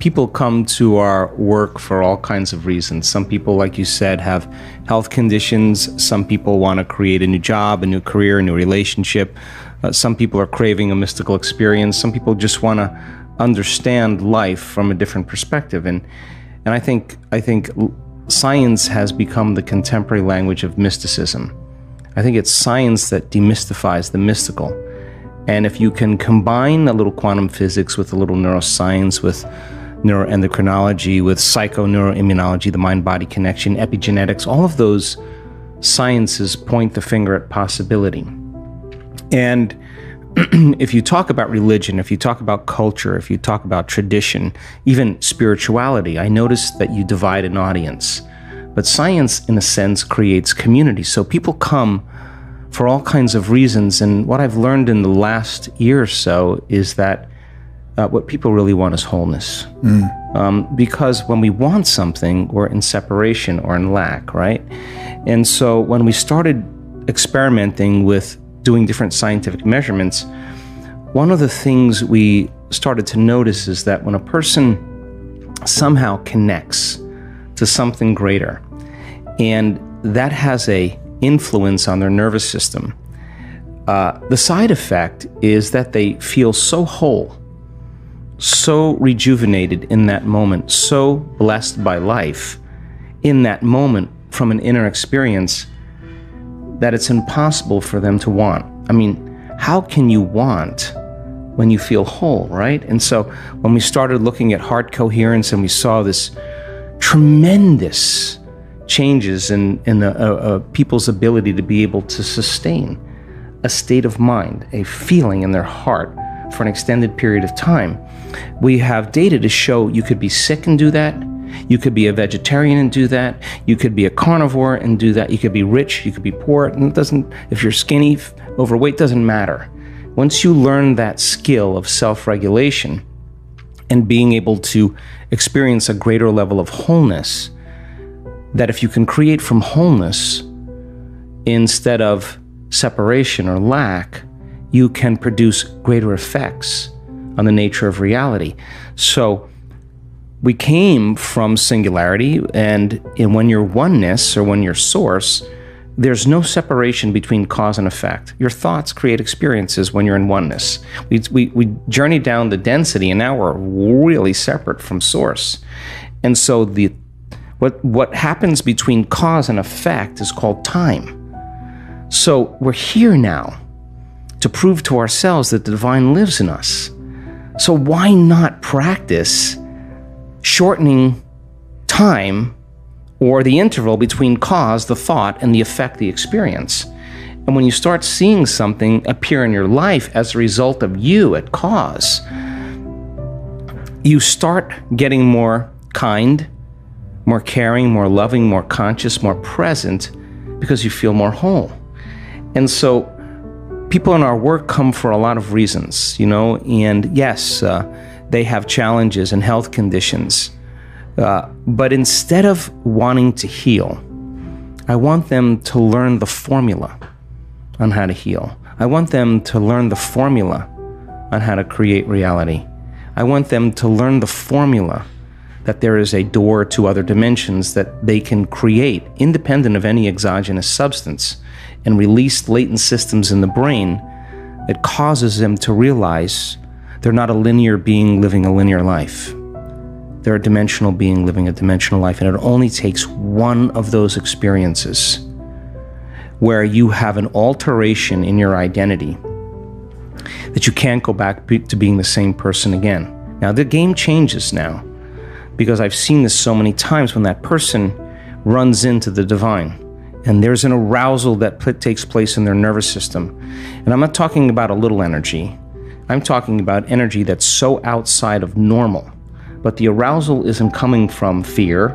people come to our work for all kinds of reasons. Some people, like you said, have health conditions. Some people want to create a new job, a new career, a new relationship. Some people are craving a mystical experience. Some people just want to understand life from a different perspective. And I think science has become the contemporary language of mysticism. I think it's science that demystifies the mystical. And if you can combine a little quantum physics with a little neuroscience, with neuroendocrinology, with psychoneuroimmunology, the mind-body connection, epigenetics, all of those sciences point the finger at possibility. And if you talk about religion, if you talk about culture, if you talk about tradition, even spirituality, I noticed that you divide an audience. But science, in a sense, creates community. So people come for all kinds of reasons. And what I've learned in the last year or so is that what people really want is wholeness. Because when we want something, we're in separation or in lack, right? And so when we started experimenting with doing different scientific measurements, one of the things we started to notice is that when a person somehow connects to something greater, and that has a influence on their nervous system, the side effect is that they feel so whole, so rejuvenated in that moment, so blessed by life in that moment from an inner experience that it's impossible for them to want. I mean, how can you want when you feel whole, right? And so when we started looking at heart coherence and we saw this tremendous changes in the people's ability to be able to sustain a state of mind, a feeling in their heart for an extended period of time. We have data to show you could be sick and do that. You could be a vegetarian and do that. You could be a carnivore and do that. You could be rich, you could be poor. And it doesn't, if you're skinny, overweight, doesn't matter. Once you learn that skill of self-regulation and being able to experience a greater level of wholeness, that if you can create from wholeness instead of separation or lack, you can produce greater effects on the nature of reality. So we came from singularity, and when you're oneness or when you're source, there's no separation between cause and effect. Your thoughts create experiences when you're in oneness. We journey down the density, and now we're really separate from source. And so the What happens between cause and effect is called time. So we're here now to prove to ourselves that the divine lives in us. So why not practice shortening time or the interval between cause, the thought, and the effect, the experience? And when you start seeing something appear in your life as a result of you at cause, you start getting more kind, more caring, more loving, more conscious, more present, because you feel more whole. And so people in our work come for a lot of reasons, you know, and yes, they have challenges and health conditions. But instead of wanting to heal, I want them to learn the formula on how to heal. I want them to learn the formula on how to create reality. I want them to learn the formula that there is a door to other dimensions that they can create independent of any exogenous substance and release latent systems in the brain that causes them to realize they're not a linear being living a linear life. They're a dimensional being living a dimensional life, and it only takes one of those experiences where you have an alteration in your identity that you can't go back to being the same person again. Now, the game changes now, because I've seen this so many times when that person runs into the divine and there's an arousal that takes place in their nervous system. And I'm not talking about a little energy. I'm talking about energy that's so outside of normal. But the arousal isn't coming from fear,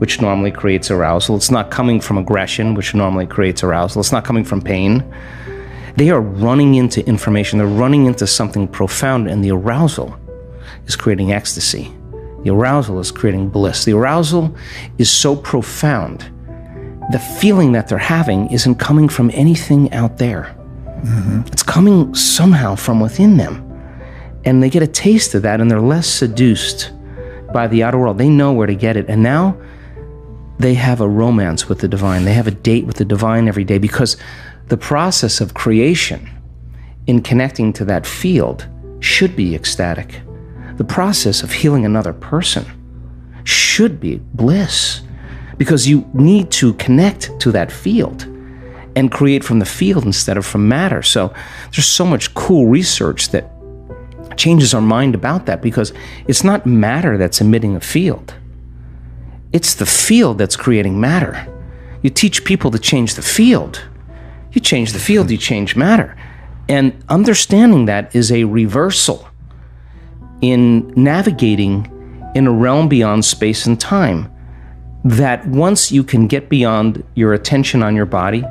which normally creates arousal. It's not coming from aggression, which normally creates arousal. It's not coming from pain. They are running into information. They're running into something profound, and the arousal is creating ecstasy. The arousal is creating bliss. The arousal is so profound. The feeling that they're having isn't coming from anything out there. It's coming somehow from within them. And they get a taste of that, and they're less seduced by the outer world. They know where to get it. And now they have a romance with the divine. They have a date with the divine every day, because the process of creation in connecting to that field should be ecstatic. The process of healing another person should be bliss, because you need to connect to that field and create from the field instead of from matter. So there's so much cool research that changes our mind about that, because it's not matter that's emitting a field. It's the field that's creating matter. You teach people to change the field. You change the field, you change matter. And understanding that is a reversal in navigating in a realm beyond space and time, that once you can get beyond your attention on your body,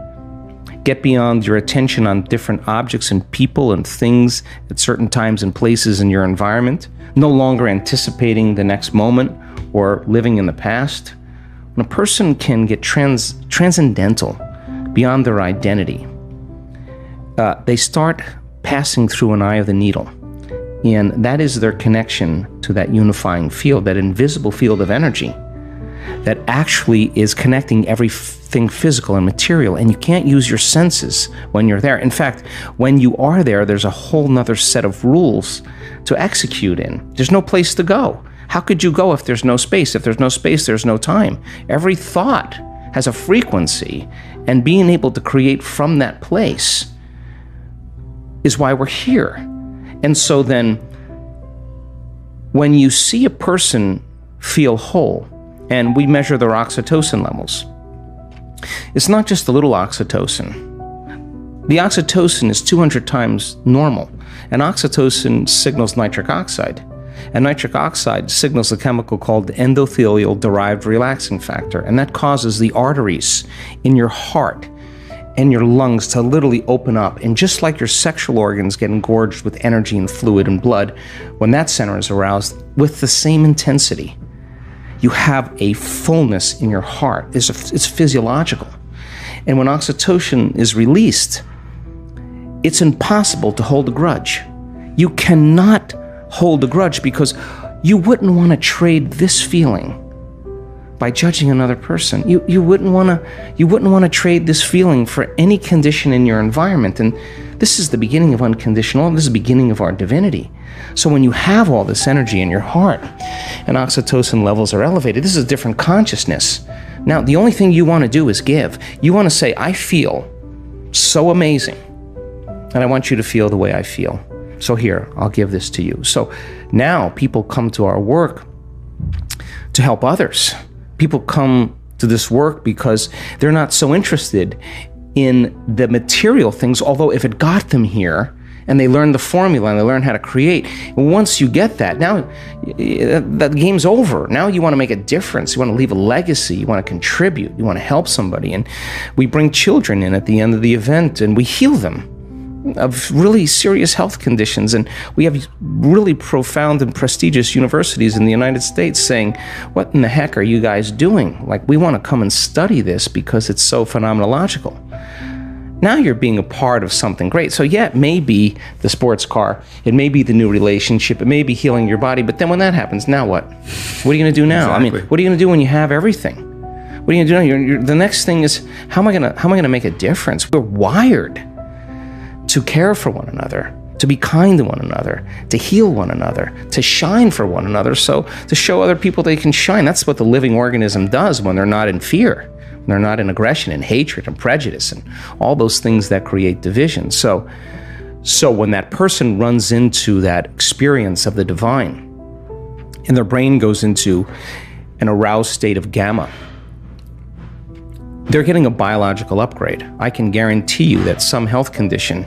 get beyond your attention on different objects and people and things at certain times and places in your environment, no longer anticipating the next moment or living in the past, when a person can get transcendental beyond their identity, they start passing through an eye of the needle. And that is their connection to that unifying field, that invisible field of energy that actually is connecting everything physical and material. And you can't use your senses when you're there. In fact, when you are there, there's a whole nother set of rules to execute in. There's no place to go. How could you go if there's no space? If there's no space, there's no time. Every thought has a frequency, and being able to create from that place is why we're here. And so then, when you see a person feel whole, and we measure their oxytocin levels, it's not just a little oxytocin. The oxytocin is 200 times normal, and oxytocin signals nitric oxide, and nitric oxide signals a chemical called endothelial-derived relaxing factor, and that causes the arteries in your heart and your lungs to literally open up. And just like your sexual organs get engorged with energy and fluid and blood, when that center is aroused with the same intensity, you have a fullness in your heart. It's physiological. And when oxytocin is released, it's impossible to hold a grudge. You cannot hold a grudge, because you wouldn't want to trade this feeling by judging another person. You wouldn't want to trade this feeling for any condition in your environment. And this is the beginning of unconditional. This is the beginning of our divinity. So when you have all this energy in your heart and oxytocin levels are elevated, this is a different consciousness. Now, the only thing you want to do is give. You want to say, I feel so amazing, and I want you to feel the way I feel. So here, I'll give this to you. So now people come to our work to help others. People come to this work because they're not so interested in the material things, although if it got them here, and they learn the formula and they learn how to create, once you get that, now that game's over. Now you want to make a difference. You want to leave a legacy. You want to contribute. You want to help somebody. And we bring children in at the end of the event, and we heal them of really serious health conditions. And we have really profound and prestigious universities in the United States saying, what in the heck are you guys doing? Like, we want to come and study this because it's so phenomenological. Now you're being a part of something great. So yeah, it may be the sports car, it may be the new relationship, it may be healing your body, but then when that happens, now what? What are you gonna do now? Exactly. I mean, what are you gonna do when you have everything? What are you gonna do now? The next thing is, how am I gonna make a difference? We're wired to care for one another, to be kind to one another, to heal one another, to shine for one another, so to show other people they can shine. That's what the living organism does when they're not in fear. They're not in aggression and hatred and prejudice and all those things that create division. So when that person runs into that experience of the divine, and their brain goes into an aroused state of gamma, they're getting a biological upgrade. I can guarantee you that some health condition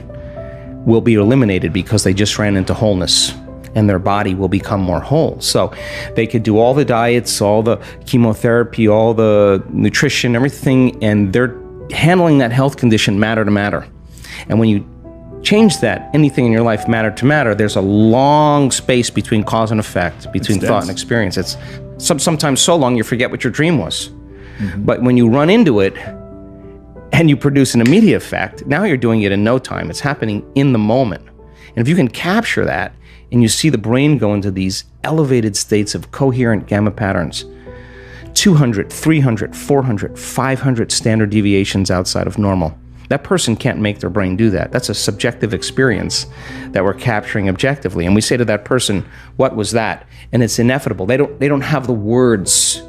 will be eliminated because they just ran into wholeness, and their body will become more whole. So they could do all the diets, all the chemotherapy, all the nutrition, everything, and they're handling that health condition matter to matter. And when you change that, anything in your life matter to matter, there's a long space between cause and effect, between thought and experience. It's sometimes so long you forget what your dream was. Mm-hmm. But when you run into it and you produce an immediate effect, now you're doing it in no time. It's happening in the moment. And if you can capture that, and you see the brain go into these elevated states of coherent gamma patterns, 200, 300, 400, 500 standard deviations outside of normal. That person can't make their brain do that. That's a subjective experience that we're capturing objectively. And we say to that person, what was that? And it's ineffable. They don't have the words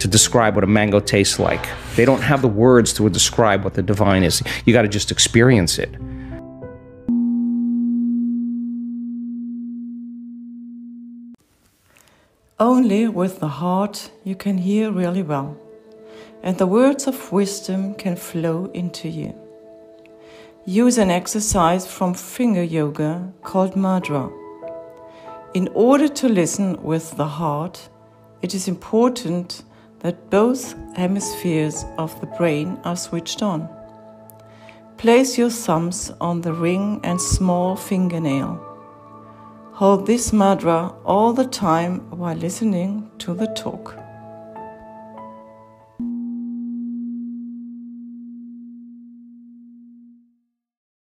to describe what a mango tastes like. They don't have the words to describe what the divine is. You got to just experience it. Only with the heart you can hear really well, and the words of wisdom can flow into you. Use an exercise from finger yoga called Mudra. In order to listen with the heart, it is important that both hemispheres of the brain are switched on. Place your thumbs on the ring and small fingernail. Hold this mudra all the time while listening to the talk.